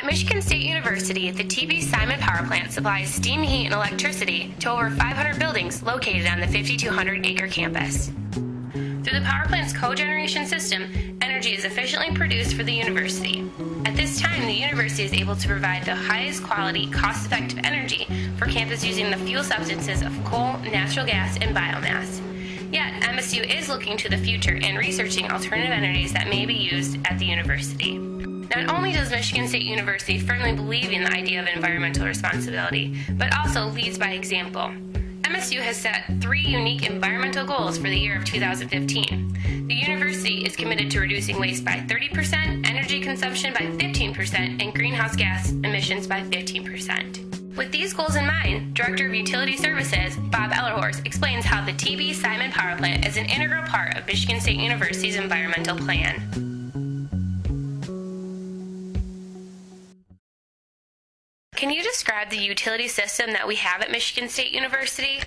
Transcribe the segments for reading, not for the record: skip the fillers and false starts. At Michigan State University, the T.B. Simon Power Plant supplies steam, heat, and electricity to over 500 buildings located on the 5,200-acre campus. Through the power plant's cogeneration system, energy is efficiently produced for the university. At this time, the university is able to provide the highest quality, cost-effective energy for campus using the fuel substances of coal, natural gas, and biomass. Yet, MSU is looking to the future and researching alternative energies that may be used at the university. Not only does Michigan State University firmly believe in the idea of environmental responsibility, but also leads by example. MSU has set 3 unique environmental goals for the year of 2015. The university is committed to reducing waste by 30%, energy consumption by 15%, and greenhouse gas emissions by 15%. With these goals in mind, Director of Utility Services, Bob Ellerhorst, explains how the T.B. Simon Power Plant is an integral part of Michigan State University's environmental plan. Can you describe the utility system that we have at Michigan State University?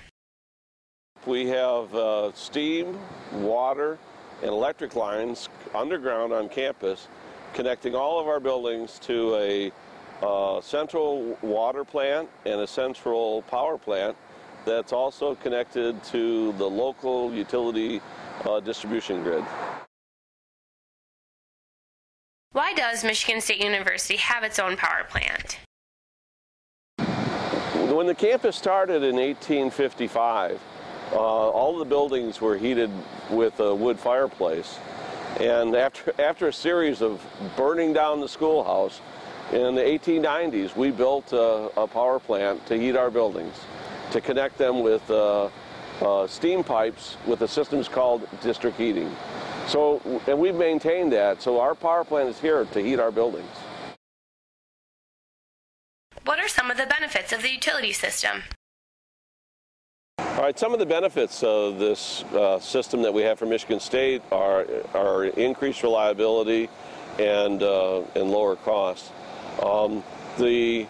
We have steam, water, and electric lines underground on campus connecting all of our buildings to a central water plant and a central power plant that's also connected to the local utility distribution grid. Why does Michigan State University have its own power plant? When the campus started in 1855, all the buildings were heated with a wood fireplace. And after a series of burning down the schoolhouse, in the 1890s, we built a power plant to heat our buildings, to connect them with steam pipes with a system called district heating. So, and we've maintained that, so our power plant is here to heat our buildings. What are some of the benefits of the utility system? All right, some of the benefits of this system that we have for Michigan State are increased reliability and lower costs. The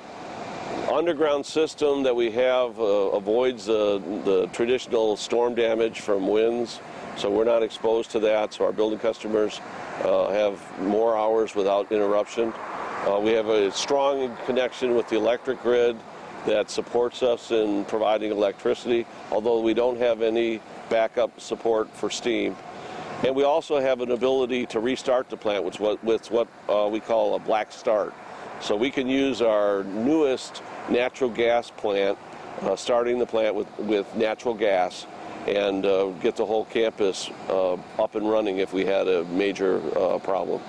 underground system that we have avoids the traditional storm damage from winds, so we're not exposed to that, so our building customers have more hours without interruption. We have a strong connection with the electric grid that supports us in providing electricity, although we don't have any backup support for steam. And we also have an ability to restart the plant, which is what we call a black start. So we can use our newest natural gas plant, starting the plant with natural gas, and get the whole campus up and running if we had a major problem.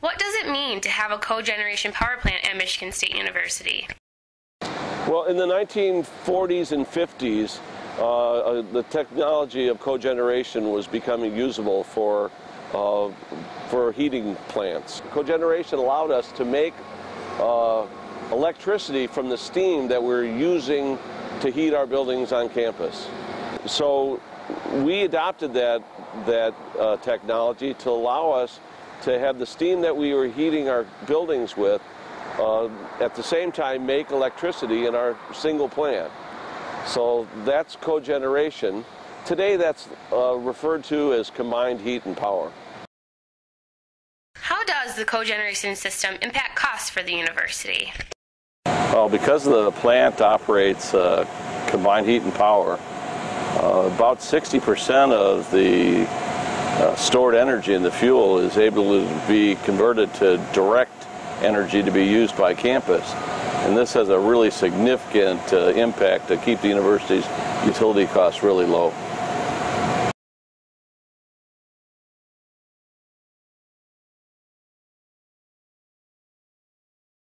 What does it mean to have a cogeneration power plant at Michigan State University? Well, in the 1940s and 50s, the technology of cogeneration was becoming usable for heating plants. Cogeneration allowed us to make electricity from the steam that we're using to heat our buildings on campus. So we adopted that technology to allow us to have the steam that we were heating our buildings with at the same time make electricity in our single plant. So that's cogeneration. Today that's referred to as combined heat and power. How does the cogeneration system impact costs for the university? Well, because the plant operates combined heat and power, about 60% of the stored energy in the fuel is able to be converted to direct energy to be used by campus. And this has a really significant impact to keep the university's utility costs really low.